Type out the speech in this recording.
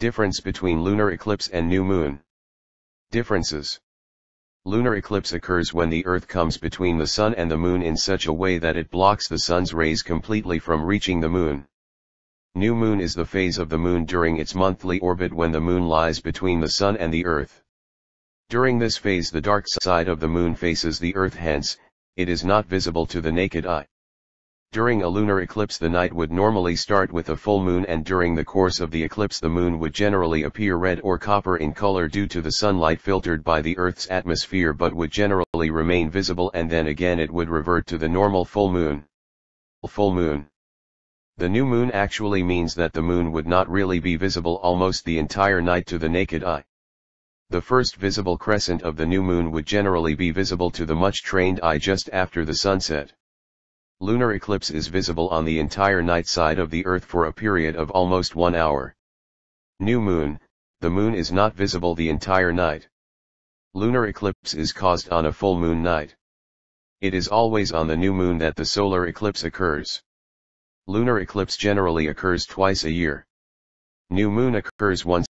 Difference between lunar eclipse and new moon. Differences. Lunar eclipse occurs when the Earth comes between the Sun and the Moon in such a way that it blocks the Sun's rays completely from reaching the Moon. New Moon is the phase of the Moon during its monthly orbit when the Moon lies between the Sun and the Earth. During this phase, the dark side of the Moon faces the Earth, hence, it is not visible to the naked eye. During a lunar eclipse, the night would normally start with a full moon, and during the course of the eclipse the moon would generally appear red or copper in color due to the sunlight filtered by the Earth's atmosphere, but would generally remain visible, and then again it would revert to the normal full moon. Full moon. The new moon actually means that the moon would not really be visible almost the entire night to the naked eye. The first visible crescent of the new moon would generally be visible to the much-trained eye just after the sunset. Lunar eclipse is visible on the entire night side of the Earth for a period of almost 1 hour. New moon, the moon is not visible the entire night. Lunar eclipse is caused on a full moon night. It is always on the new moon that the solar eclipse occurs. Lunar eclipse generally occurs twice a year. New moon occurs once